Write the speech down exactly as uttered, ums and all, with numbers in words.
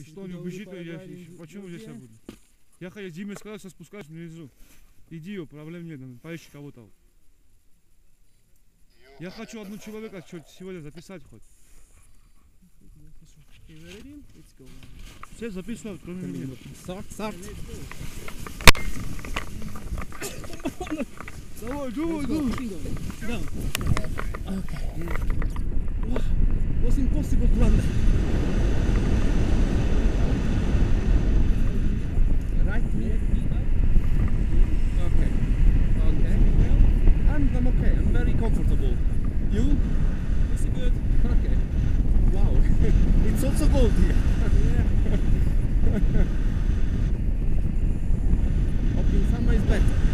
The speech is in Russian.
И что он убежит, я, почему здесь я буду? Я хотел Диме сказать, что спускаюсь внизу. Иди, проблем нет, поищи кого-то. Я хочу одну человека сегодня записать хоть. Все записывают, кроме меня. Сарт, сарт. Давай, давай, давай. What's impossible plan? Right me. Okay. Okay. I'm, I'm okay. I'm very comfortable. You? Is it good? Okay. Wow. It's also cold here. Yeah. Okay, summer is better.